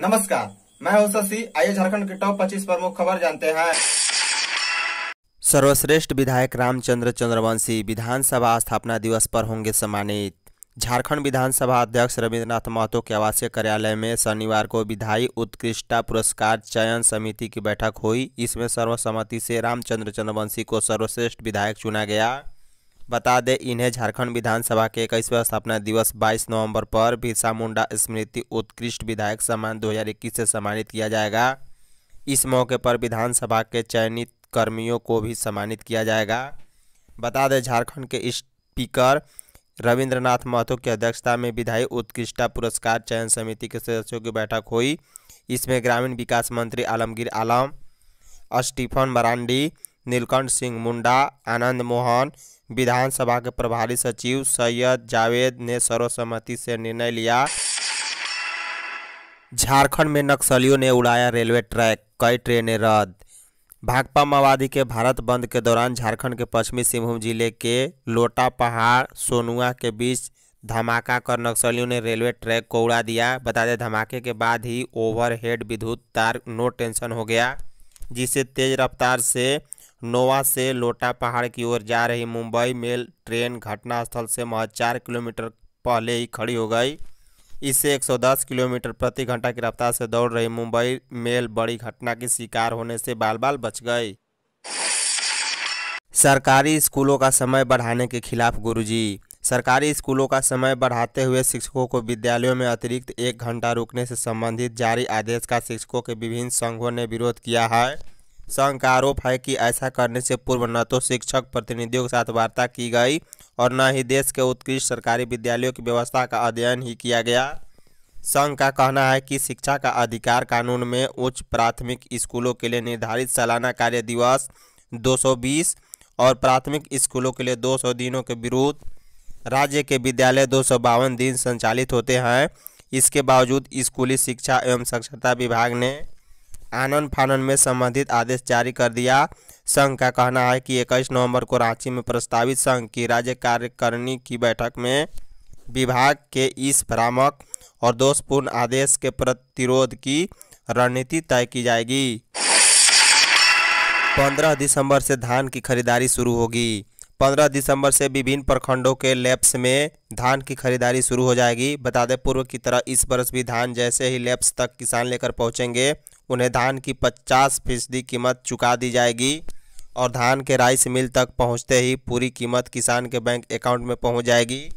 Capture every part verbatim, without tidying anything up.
नमस्कार, मैं हूं शशि। आइए झारखंड की टॉप पच्चीस प्रमुख खबर जानते हैं। सर्वश्रेष्ठ विधायक रामचंद्र चंद्रवंशी विधानसभा स्थापना दिवस पर होंगे सम्मानित। झारखंड विधानसभा अध्यक्ष रविंद्रनाथ महतो के आवासीय कार्यालय में शनिवार को विधायी उत्कृष्टता पुरस्कार चयन समिति की बैठक हुई। इसमें सर्वसम्मति से रामचंद्र चंद्रवंशी को सर्वश्रेष्ठ विधायक चुना गया। बता दें, इन्हें झारखंड विधानसभा के इक्कीसवें स्थापना दिवस बाईस नवंबर पर बिरसा मुंडा स्मृति उत्कृष्ट विधायक सम्मान दो हज़ार इक्कीस से सम्मानित किया जाएगा। इस मौके पर विधानसभा के चयनित कर्मियों को भी सम्मानित किया जाएगा। बता दें, झारखंड के स्पीकर रविंद्रनाथ महतो की अध्यक्षता में विधायी उत्कृष्टता पुरस्कार चयन समिति के सदस्यों की बैठक हुई। इसमें ग्रामीण विकास मंत्री आलमगीर आलम, स्टीफन मरांडी, नीलकांत सिंह मुंडा, आनंद मोहन, विधानसभा के प्रभारी सचिव सैयद जावेद ने सर्वसम्मति से निर्णय लिया। झारखंड में नक्सलियों ने उड़ाया रेलवे ट्रैक, कई ट्रेनें रद्द। भाकपा माओवादी के भारत बंद के दौरान झारखंड के पश्चिमी सिंहभूम जिले के लोटा पहाड़ सोनुआ के बीच धमाका कर नक्सलियों ने रेलवे ट्रैक को उड़ा दिया। बता दें, धमाके के बाद ही ओवरहेड विद्युत तार नो टेंशन हो गया, जिससे तेज रफ्तार से नोवा से लोटा पहाड़ की ओर जा रही मुंबई मेल ट्रेन घटनास्थल से महज चार किलोमीटर पहले ही खड़ी हो गई। इससे एक सौ दस किलोमीटर प्रति घंटा की रफ्तार से दौड़ रही मुंबई मेल बड़ी घटना की शिकार होने से बाल बाल बच गई। सरकारी स्कूलों का समय बढ़ाने के खिलाफ गुरुजी। सरकारी स्कूलों का समय बढ़ाते हुए शिक्षकों को विद्यालयों में अतिरिक्त एक घंटा रुकने से संबंधित जारी आदेश का शिक्षकों के विभिन्न संघों ने विरोध किया है। संघ का आरोप है कि ऐसा करने से पूर्व न तो शिक्षक प्रतिनिधियों के साथ वार्ता की गई और न ही देश के उत्कृष्ट सरकारी विद्यालयों की व्यवस्था का अध्ययन ही किया गया। संघ का कहना है कि शिक्षा का अधिकार कानून में उच्च प्राथमिक स्कूलों के लिए निर्धारित सालाना कार्य दिवस दो सौ बीस और प्राथमिक स्कूलों के लिए दो सौ दिनों के विरुद्ध राज्य के विद्यालय दो सौ बावन दिन संचालित होते हैं। इसके बावजूद स्कूली शिक्षा एवं साक्षरता विभाग ने आनन फानन में संबंधित आदेश जारी कर दिया। संघ का कहना है कि इक्कीस नवंबर को रांची में प्रस्तावित संघ की राज्य कार्यकारिणी की बैठक में विभाग के इस भ्रामक और दोषपूर्ण आदेश के प्रतिरोध की रणनीति तय की जाएगी। पंद्रह दिसंबर से धान की खरीदारी शुरू होगी। पंद्रह दिसंबर से विभिन्न प्रखंडों के लैब्स में धान की खरीदारी शुरू हो जाएगी। बता दें, पूर्व की तरह इस वर्ष भी धान जैसे ही लैब्स तक किसान लेकर पहुंचेंगे, उन्हें धान की पचास फीसदी कीमत चुका दी जाएगी और धान के राइस मिल तक पहुंचते ही पूरी कीमत किसान के बैंक अकाउंट में पहुंच जाएगी।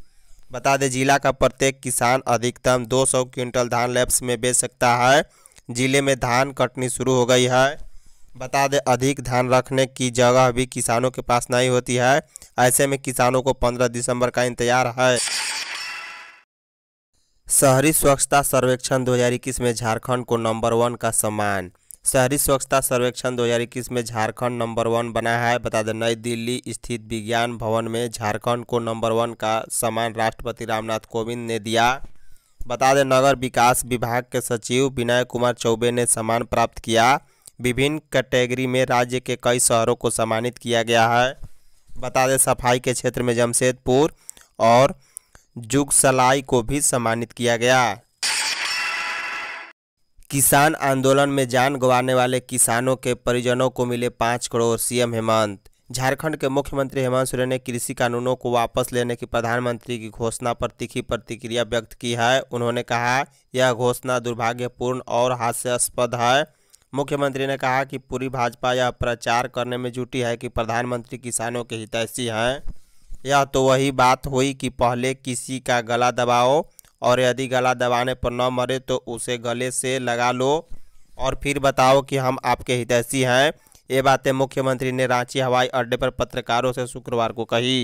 बता दें, जिला का प्रत्येक किसान अधिकतम दो सौ क्विंटल धान लैब्स में बेच सकता है। जिले में धान कटनी शुरू हो गई है। बता दें, अधिक धान रखने की जगह भी किसानों के पास नहीं होती है। ऐसे में किसानों को पंद्रह दिसंबर का इंतजार है। शहरी स्वच्छता सर्वेक्षण दो हज़ार इक्कीस में झारखंड को नंबर वन का सम्मान। शहरी स्वच्छता सर्वेक्षण दो हज़ार इक्कीस में झारखंड नंबर वन बना है। बता दें, नई दिल्ली स्थित विज्ञान भवन में झारखंड को नंबर वन का सम्मान राष्ट्रपति रामनाथ कोविंद ने दिया। बता दें, नगर विकास विभाग के सचिव विनय कुमार चौबे ने सम्मान प्राप्त किया। विभिन्न कैटेगरी में राज्य के कई शहरों को सम्मानित किया गया है। बता दें, सफाई के क्षेत्र में जमशेदपुर और जुगसलाई को भी सम्मानित किया गया। किसान आंदोलन में जान गंवाने वाले किसानों के परिजनों को मिले पाँच करोड़। सीएम हेमंत। झारखंड के मुख्यमंत्री हेमंत सोरेन ने कृषि कानूनों को वापस लेने की प्रधानमंत्री की घोषणा पर तीखी प्रतिक्रिया व्यक्त की है। उन्होंने कहा, यह घोषणा दुर्भाग्यपूर्ण और हास्यास्पद है। मुख्यमंत्री ने कहा कि पूरी भाजपा यह प्रचार करने में जुटी है कि प्रधानमंत्री किसानों के हितैषी हैं। यह तो वही बात हुई कि पहले किसी का गला दबाओ और यदि गला दबाने पर न मरे तो उसे गले से लगा लो और फिर बताओ कि हम आपके हितैषी हैं। ये बातें मुख्यमंत्री ने रांची हवाई अड्डे पर पत्रकारों से शुक्रवार को कही।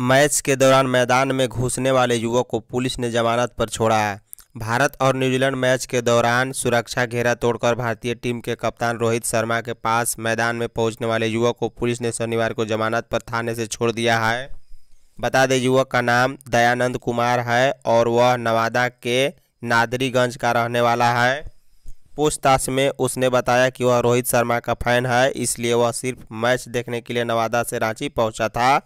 मैच के दौरान मैदान में घुसने वाले युवक को पुलिस ने जमानत पर छोड़ा। भारत और न्यूजीलैंड मैच के दौरान सुरक्षा घेरा तोड़कर भारतीय टीम के कप्तान रोहित शर्मा के पास मैदान में पहुंचने वाले युवक को पुलिस ने शनिवार को जमानत पर थाने से छोड़ दिया है। बता दें, युवक का नाम दयानंद कुमार है और वह नवादा के नादरीगंज का रहने वाला है। पूछताछ में उसने बताया कि वह रोहित शर्मा का फैन है, इसलिए वह सिर्फ मैच देखने के लिए नवादा से रांची पहुँचा था।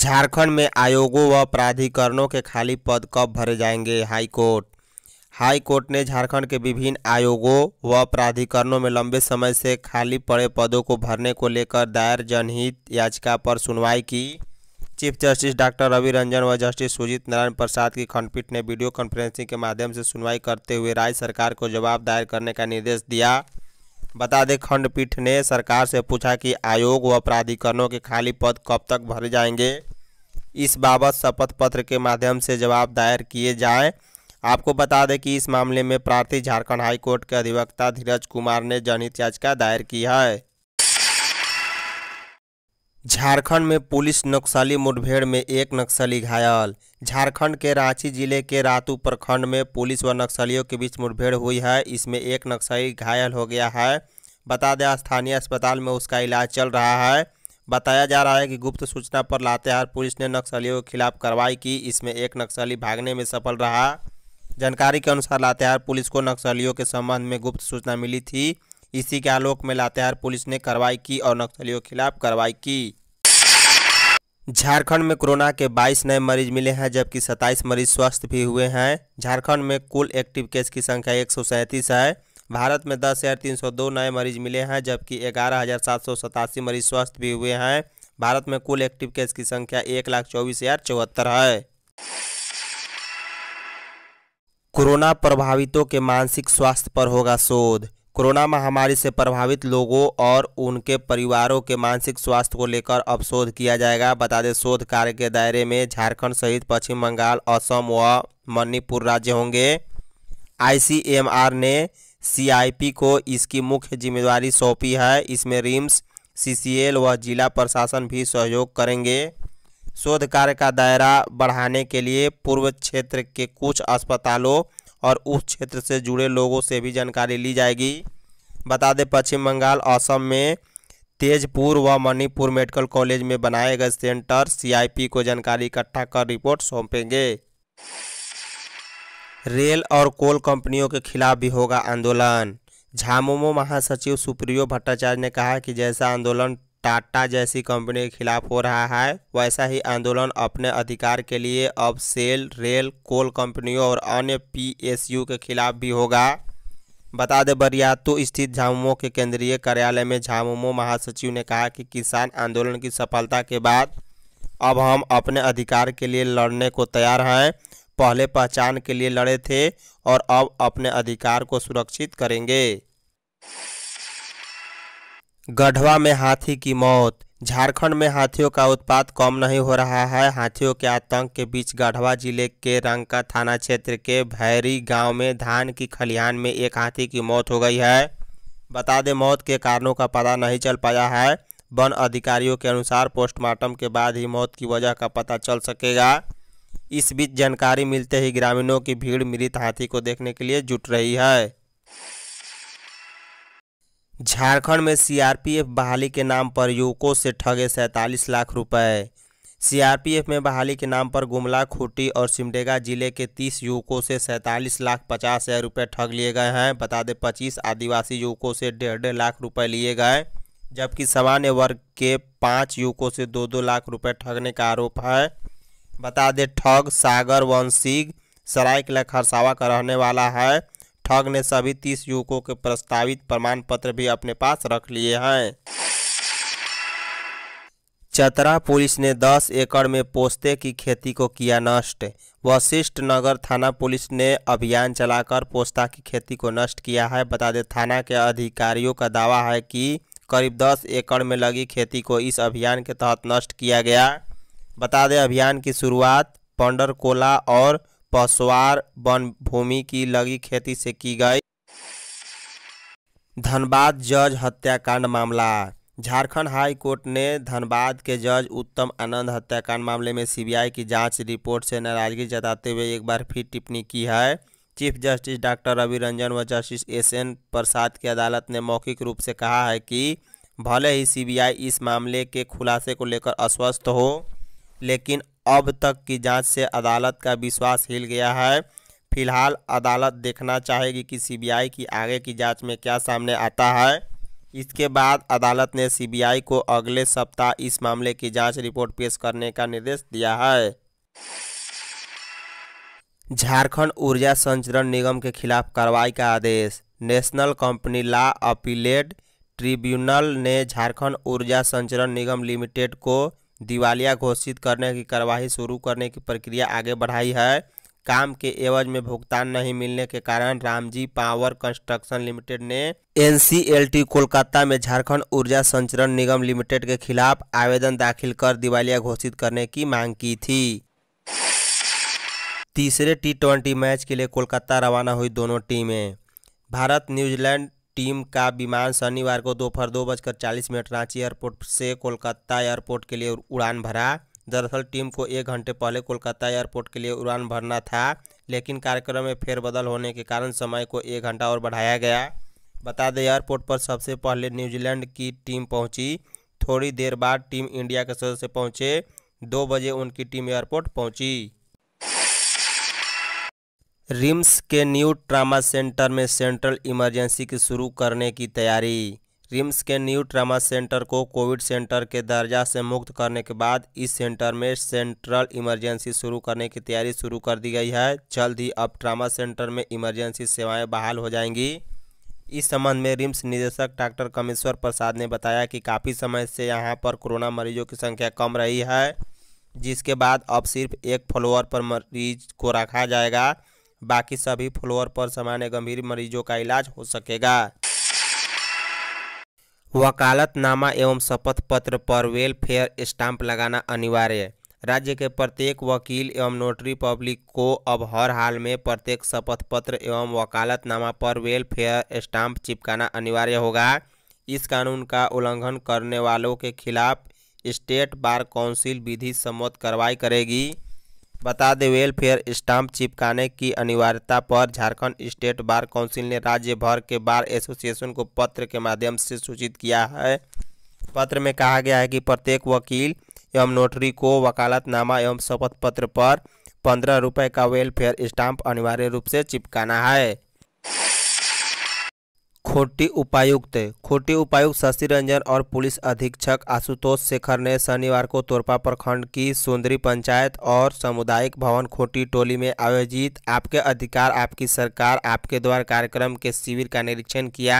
झारखंड में आयोगों व प्राधिकरणों के खाली पद कब भरे जाएंगे? हाईकोर्ट हाईकोर्ट ने झारखंड के विभिन्न आयोगों व प्राधिकरणों में लंबे समय से खाली पड़े पदों को भरने को लेकर दायर जनहित याचिका पर सुनवाई की। Chief justice doctor Ravi Ranjan व जस्टिस सुजीत नारायण प्रसाद की खंडपीठ ने वीडियो कॉन्फ्रेंसिंग के माध्यम से सुनवाई करते हुए राज्य सरकार को जवाब दायर करने का निर्देश दिया। बता दें, खंडपीठ ने सरकार से पूछा कि आयोग व प्राधिकरणों के खाली पद कब तक भरे जाएंगे, इस बाबत शपथ पत्र के माध्यम से जवाब दायर किए जाएं। आपको बता दें कि इस मामले में प्रार्थी झारखंड हाईकोर्ट के अधिवक्ता धीरज कुमार ने जनहित याचिका दायर की है। झारखंड में पुलिस नक्सली मुठभेड़ में एक नक्सली घायल। झारखंड के रांची जिले के रातू प्रखंड में पुलिस व नक्सलियों के बीच मुठभेड़ हुई है, इसमें एक नक्सली घायल हो गया है। बता दें, स्थानीय अस्पताल में उसका इलाज चल रहा है। बताया जा रहा है कि गुप्त सूचना पर लातेहार पुलिस ने नक्सलियों के खिलाफ कार्रवाई की, इसमें एक नक्सली भागने में सफल रहा। जानकारी के अनुसार लातेहार पुलिस को नक्सलियों के संबंध में गुप्त सूचना मिली थी, इसी के आलोक में लातेहार पुलिस ने कार्रवाई की और नक्सलियों के खिलाफ कार्रवाई की। झारखंड में कोरोना के बाईस नए मरीज मिले हैं, जबकि सत्ताईस मरीज स्वस्थ भी हुए हैं। झारखंड में कुल एक्टिव केस की संख्या एक सौ सैंतीस है। भारत में दस हजार तीन सौ दो नए मरीज मिले हैं, जबकि ग्यारह हजार सात सौ सतासी मरीज स्वस्थ भी हुए हैं। भारत में कुल एक्टिव केस की संख्या एक लाख चौबीस हजार चौहत्तर है। कोरोना प्रभावितों के मानसिक स्वास्थ्य पर होगा शोध। कोरोना महामारी से प्रभावित लोगों और उनके परिवारों के मानसिक स्वास्थ्य को लेकर अब शोध किया जाएगा। बता दें, शोध कार्य के दायरे में झारखंड सहित पश्चिम बंगाल, असम व मणिपुर राज्य होंगे। आईसीएमआर ने सीआईपी को इसकी मुख्य जिम्मेदारी सौंपी है। इसमें रिम्स, सीसीएल व जिला प्रशासन भी सहयोग करेंगे। शोध कार्य का दायरा बढ़ाने के लिए पूर्व क्षेत्र के कुछ अस्पतालों और उस क्षेत्र से जुड़े लोगों से भी जानकारी ली जाएगी। बता दें, पश्चिम बंगाल, असम में तेजपुर व मणिपुर मेडिकल कॉलेज में बनाए गए सेंटर सीआईपी को जानकारी इकट्ठा कर रिपोर्ट सौंपेंगे। रेल और कोल कंपनियों के खिलाफ भी होगा आंदोलन। झामुमो महासचिव सुप्रियो भट्टाचार्य ने कहा कि जैसा आंदोलन टाटा जैसी कंपनी के खिलाफ हो रहा है, वैसा ही आंदोलन अपने अधिकार के लिए अब सेल, रेल, कोल कंपनियों और अन्य पीएसयू के खिलाफ भी होगा। बता दें, बरियातू स्थित झामुमो के केंद्रीय कार्यालय में झामुमो महासचिव ने कहा कि किसान आंदोलन की सफलता के बाद अब हम अपने अधिकार के लिए लड़ने को तैयार हैं। पहले पहचान के लिए लड़े थे और अब अपने अधिकार को सुरक्षित करेंगे। गढ़वा में हाथी की मौत। झारखंड में हाथियों का उत्पात कम नहीं हो रहा है। हाथियों के आतंक के बीच गढ़वा जिले के रंका थाना क्षेत्र के भैरी गांव में धान की खलिहान में एक हाथी की मौत हो गई है। बता दें, मौत के कारणों का पता नहीं चल पाया है। वन अधिकारियों के अनुसार पोस्टमार्टम के बाद ही मौत की वजह का पता चल सकेगा। इस बीच जानकारी मिलते ही ग्रामीणों की भीड़ मृत हाथी को देखने के लिए जुट रही है। झारखंड में सीआरपीएफ बहाली के नाम पर युवकों से ठगे सैंतालीस लाख रुपए। सीआरपीएफ में बहाली के नाम पर गुमला, खूंटी और सिमडेगा जिले के तीस युवकों से सैंतालीस लाख पचास हजार रुपये ठग लिए गए हैं। बता दें, पच्चीस आदिवासी युवकों से डेढ़ डेढ़ लाख रुपए लिए गए, जबकि सामान्य वर्ग के पाँच युवकों से दो दो लाख रुपए ठगने का आरोप है। बता दें, ठग सागर वंशी सरायकेला खरसावा का रहने वाला है। ठग ने सभी तीस युवकों के प्रस्तावित प्रमाण पत्र भी अपने पास रख लिए हैं। चतरा पुलिस ने दस एकड़ में पोस्ते की खेती को किया नष्ट। वशिष्ठ नगर थाना पुलिस ने अभियान चलाकर पोस्ता की खेती को नष्ट किया है। बता दें, थाना के अधिकारियों का दावा है कि करीब दस एकड़ में लगी खेती को इस अभियान के तहत नष्ट किया गया। बता दें, अभियान की शुरुआत पंडरकोला और पसवार वन भूमि की लगी खेती से की गई। धनबाद जज हत्याकांड मामला। झारखंड हाई कोर्ट ने धनबाद के जज उत्तम आनंद हत्याकांड मामले में सीबीआई की जांच रिपोर्ट से नाराजगी जताते हुए एक बार फिर टिप्पणी की है। Chief justice doctor Ravi Ranjan व जस्टिस एस एन प्रसाद की अदालत ने मौखिक रूप से कहा है कि भले ही सीबीआई इस मामले के खुलासे को लेकर अस्वस्थ हो, लेकिन अब तक की जांच से अदालत का विश्वास हिल गया है। फिलहाल अदालत देखना चाहेगी कि सीबीआई की आगे की जांच में क्या सामने आता है। इसके बाद अदालत ने सीबीआई को अगले सप्ताह इस मामले की जांच रिपोर्ट पेश करने का निर्देश दिया है। झारखंड ऊर्जा संचरण निगम के खिलाफ कार्रवाई का आदेश। National company law appellate tribunal ने झारखंड ऊर्जा संचरण निगम लिमिटेड को दिवालिया घोषित करने की कार्यवाही शुरू करने की प्रक्रिया आगे बढ़ाई है। काम के एवज में भुगतान नहीं मिलने के कारण रामजी पावर कंस्ट्रक्शन लिमिटेड ने एनसीएलटी कोलकाता में झारखंड ऊर्जा संचरण निगम लिमिटेड के खिलाफ आवेदन दाखिल कर दिवालिया घोषित करने की मांग की थी। तीसरे टी ट्वेंटी मैच के लिए कोलकाता रवाना हुई दोनों टीमें। भारत न्यूजीलैंड टीम का विमान शनिवार को दोपहर दो बजकर चालीस मिनट रांची एयरपोर्ट से कोलकाता एयरपोर्ट के लिए उड़ान भरा। दरअसल टीम को एक घंटे पहले कोलकाता एयरपोर्ट के लिए उड़ान भरना था, लेकिन कार्यक्रम में फेरबदल होने के कारण समय को एक घंटा और बढ़ाया गया। बता दें, एयरपोर्ट पर सबसे पहले न्यूजीलैंड की टीम पहुंची। थोड़ी देर बाद टीम इंडिया के सदस्य पहुंचे। दो बजे उनकी टीम एयरपोर्ट पहुंची। रिम्स के न्यू ट्रामा सेंटर में सेंट्रल इमरजेंसी की शुरू करने की तैयारी। रिम्स के न्यू ट्रामा सेंटर को कोविड सेंटर के दर्जा से मुक्त करने के बाद इस सेंटर में सेंट्रल इमरजेंसी शुरू करने की तैयारी शुरू कर दी गई है। जल्द ही अब ट्रामा सेंटर में इमरजेंसी सेवाएं बहाल हो जाएंगी। इस संबंध में रिम्स निदेशक डॉक्टर कमेश्वर प्रसाद ने बताया कि काफ़ी समय से यहां पर कोरोना मरीजों की संख्या कम रही है, जिसके बाद अब सिर्फ एक फ्लोर पर मरीज को रखा जाएगा। बाकी सभी फ्लोर पर सामान्य गंभीर मरीजों का इलाज हो सकेगा। वकालतनामा एवं शपथ पत्र पर वेलफेयर स्टाम्प लगाना अनिवार्य। राज्य के प्रत्येक वकील एवं नोटरी पब्लिक को अब हर हाल में प्रत्येक शपथ पत्र एवं वकालतनामा पर वेलफेयर स्टाम्प चिपकाना अनिवार्य होगा। इस कानून का उल्लंघन करने वालों के खिलाफ स्टेट बार काउंसिल विधि सम्मत कार्रवाई करेगी। बता दें, वेलफेयर स्टाम्प चिपकाने की अनिवार्यता पर झारखंड स्टेट बार काउंसिल ने राज्य भर के बार एसोसिएशन को पत्र के माध्यम से सूचित किया है। पत्र में कहा गया है कि प्रत्येक वकील एवं नोटरी को वकालतनामा एवं शपथ पत्र पर पंद्रह रुपये का वेलफेयर स्टाम्प अनिवार्य रूप से चिपकाना है। खोटी उपायुक्त। खोटी उपायुक्त शशि रंजन और पुलिस अधीक्षक आशुतोष शेखर ने शनिवार को तोरपा प्रखंड की सुंदरी पंचायत और सामुदायिक भवन खोटी टोली में आयोजित आपके अधिकार आपकी सरकार आपके द्वार कार्यक्रम के शिविर का निरीक्षण किया।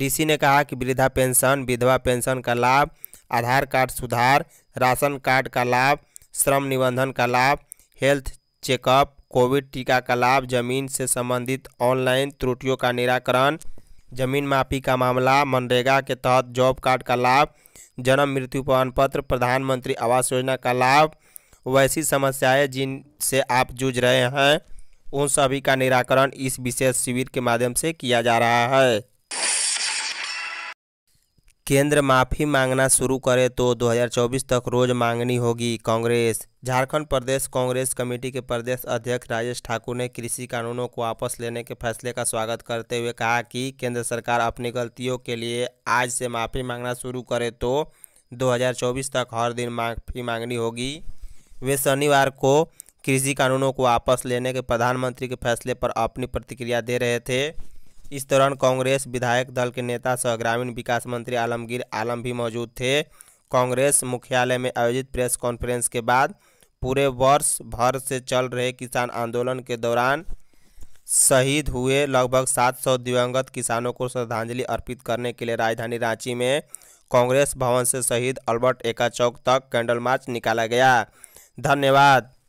डीसी ने कहा कि वृद्धा पेंशन, विधवा पेंशन का लाभ, आधार कार्ड सुधार, राशन कार्ड का लाभ, श्रम निबंधन का लाभ, हेल्थ चेकअप, कोविड टीका का लाभ, जमीन से संबंधित ऑनलाइन त्रुटियों का निराकरण, जमीन माफी का मामला, मनरेगा के तहत जॉब कार्ड का लाभ, जन्म मृत्यु प्रमाण पत्र, प्रधानमंत्री आवास योजना का लाभ, वैसी समस्याएं जिनसे आप जूझ रहे हैं उन सभी का निराकरण इस विशेष शिविर के माध्यम से किया जा रहा है। केंद्र माफी मांगना शुरू करे तो दो हज़ार चौबीस तक रोज मांगनी होगी। कांग्रेस। झारखंड प्रदेश कांग्रेस कमेटी के प्रदेश अध्यक्ष राजेश ठाकुर ने कृषि कानूनों को वापस लेने के फैसले का स्वागत करते हुए कहा कि केंद्र सरकार अपनी गलतियों के लिए आज से माफ़ी मांगना शुरू करे तो दो हज़ार चौबीस तक हर दिन माफ़ी मांगनी होगी। वे शनिवार को कृषि कानूनों को वापस लेने के प्रधानमंत्री के फैसले पर अपनी प्रतिक्रिया दे रहे थे। इस दौरान कांग्रेस विधायक दल के नेता सह ग्रामीण विकास मंत्री आलमगीर आलम भी मौजूद थे। कांग्रेस मुख्यालय में आयोजित प्रेस कॉन्फ्रेंस के बाद पूरे वर्ष भर से चल रहे किसान आंदोलन के दौरान शहीद हुए लगभग सात सौ दिवंगत किसानों को श्रद्धांजलि अर्पित करने के लिए राजधानी रांची में कांग्रेस भवन से शहीद अलबर्ट एका चौक तक कैंडल मार्च निकाला गया। धन्यवाद।